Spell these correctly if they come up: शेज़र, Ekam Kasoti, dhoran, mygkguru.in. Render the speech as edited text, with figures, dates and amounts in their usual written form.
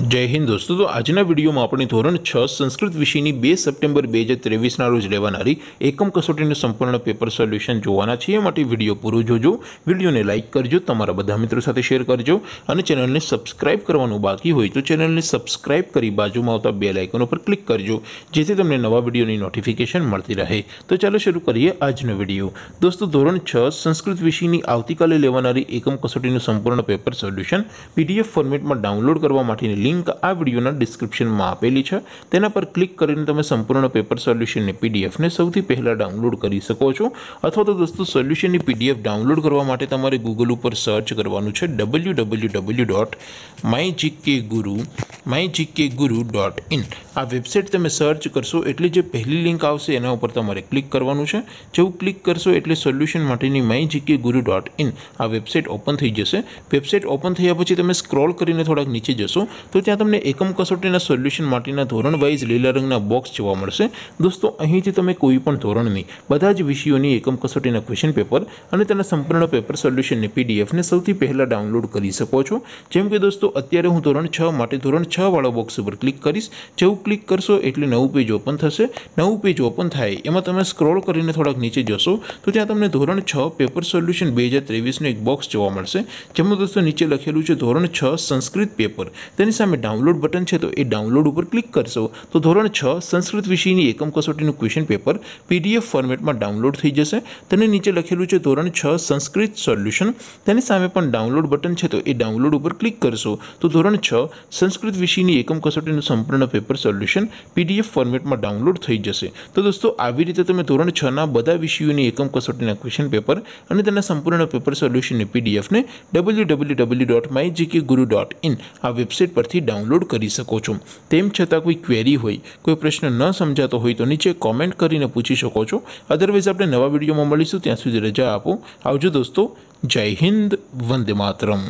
जय हिंद दोस्तों। तो आजना वीडियो में अपने धोरण 6 संस्कृत विषय की 2 सप्टेम्बर 2023 रोज लेवानारी एकम कसोटी संपूर्ण पेपर सोल्यूशन जोवाना छे। माटे वीडियो पूरो जोजो, वीडियो ने लाइक करजो, तमारा बधा मित्रों साथे शेर करजो और चेनल ने सब्सक्राइब करवानुं बाकी होय तो चेनल ने सब्सक्राइब कर बाजुमां आवता बेल आइकन पर क्लिक करजो, जेथी तमने नवा वीडियो की नोटिफिकेशन मळती रहे। तो चलो शुरू करिए आजनो वीडियो। दोस्तों धोरण 6 संस्कृत विषय की आवतीकाले लेवानारी एकम कसोटी संपूर्ण पेपर सोल्यूशन पीडीएफ फॉर्मेट में डाउनलॉड करवा माटेनी लिंक आ वीडियोना डिस्क्रिप्शन में आपेली है, तेना पर क्लिक करीने तमे संपूर्ण पेपर सोल्यूशन ने पीडीएफ ने सौथी पहला डाउनलॉड करी सको छो। अथवा तो दोस्तों सोल्यूशन की पीडीएफ डाउनलॉड करवा माटे तमारे गूगल पर सर्च करवानुं छे www.my GK guru.in। आ वेबसाइट तमे सर्च करशो एटले जे पहली लिंक आवशे एना उपर तमारे क्लिक करवानुं छे। जेवुं क्लिक करशो एटले सोल्यूशन माटेनी my GK guru.in आ वेबसाइट ओपन थई जशे। वेबसाइट ओपन थया पछी तमे स्क्रॉल करीने थोड़ाक नीचे जशो तो त्यां तमने एकम कसोटीना सोल्यूशन माटेना धोरणवाइज लीला रंगना बॉक्स जोवा मळशे। दोस्तों અહીંથી તમે કોઈ પણ ધોરણની બધા જ વિષયોની એકમ કસોટીના ક્વેશ્ચન પેપર અને તેના સંપૂર્ણ પેપર સોલ્યુશનની પીડીએફ ને સૌથી પહેલા ડાઉનલોડ કરી શકો છો। જેમ કે દોસ્તો અત્યારે હું ધોરણ 6 માટે ધોરણ 6 વાળો બોક્સ ઉપર ક્લિક કરીશ। જેવું ક્લિક કરશો એટલે નવું પેજ ઓપન થશે। નવું પેજ ઓપન થાય એમાં તમે સ્ક્રોલ કરીને થોડાક નીચે જશો તો ત્યાં તમને ધોરણ 6 પેપર સોલ્યુશન 2023 નું એક બોક્સ જોવા મળશે, જેમાં દોસ્તો નીચે લખેલું છે ધોરણ 6 સંસ્કૃત પેપર, તેની सामे डाउनलॉड बटन है तो ये डाउनलॉड पर क्लिक करशो तो धोरण 6 संस्कृत विषय की एकम कसोटी क्वेश्चन पेपर पीडीएफ फॉर्मेट में डाउनलॉड थी जैसे। तेने नीचे लखेलू है धोरण 6 संस्कृत सोल्यूशन, तेनी सामे पण डाउनलॉड बटन है तो ये डाउनलॉड पर क्लिक करशो तो धोरण 6 संस्कृत विषय की एकम कसोटी संपूर्ण पेपर सोल्यूशन पीडीएफ फॉर्मेट में डाउनलॉड थी जैसे। तो दोस्तों आवी रीते तमे धोरण 6 ना बधा विषयों की एकम कसोटी क्वेश्चन पेपर अने तेना संपूर्ण पेपर सोल्यूशन पीडीएफ ने www.mygkguru.in आ वेबसाइट पर डाउनलॉड करी सको छो। तेम छतां कोई क्वेरी होय, कोई प्रश्न न समजातो होय तो नीचे कॉमेंट करीने पूछी शको छो। अदरवाइज आपणे नवा विडियोमां मळीशुं, त्यां सुधी रजा आपो। आवजो दोस्तों, जय हिंद, वंदे मातरम।